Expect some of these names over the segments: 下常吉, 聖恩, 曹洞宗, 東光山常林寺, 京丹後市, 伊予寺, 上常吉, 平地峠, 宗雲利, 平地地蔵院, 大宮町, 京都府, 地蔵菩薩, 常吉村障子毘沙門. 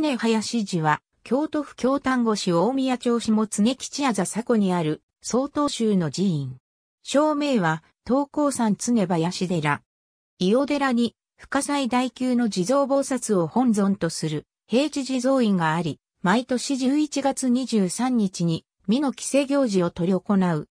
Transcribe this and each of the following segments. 常林寺は、京都府京丹後市大宮町下常吉字迫にある、曹洞宗の寺院。正名は、東光山常林寺。伊予寺に、深斎大久の地蔵菩薩を本尊とする、平地地蔵院があり、毎年11月23日に、身の着せ行事を執り行う。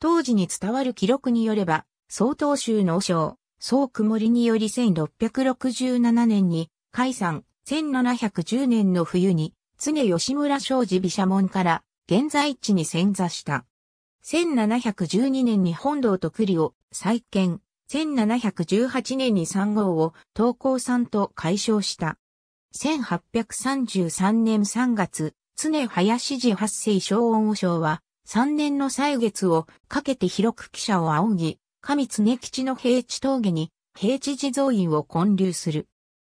当時に伝わる記録によれば、曹洞宗の和尚、宗雲利により1667年に、開山、1710年の冬に、常吉村障子毘沙門から、現在地に遷座した。1712年に本堂と庫裏を再建、1718年に3号を東光山と改称した。1833年3月、常林寺八世聖恩和尚は、3年の歳月をかけて広く鬼舎を仰ぎ、上常吉の平地峠に平地地蔵院を建立する。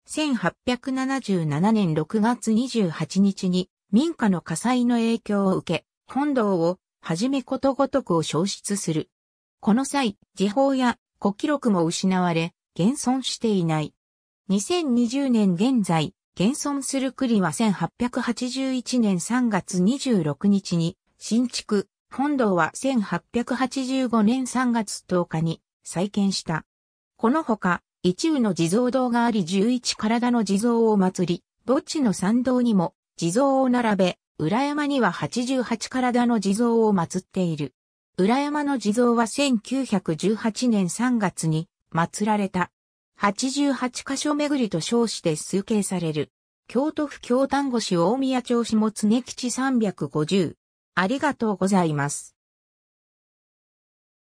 1877年6月28日に民家の火災の影響を受け、本堂をはじめことごとくを焼失する。この際、時報や古記録も失われ、現存していない。2020年現在、現存する庫裏は1881年3月26日に新築、本堂は1885年3月10日に再建した。このほか、一宇の地蔵堂があり11体の地蔵を祀り、墓地の参道にも地蔵を並べ、裏山には88体の地蔵を祀っている。裏山の地蔵は1918年3月に祀られた。88箇所巡りと称して崇敬される。京都府京丹後市大宮町下常吉350。ありがとうございます。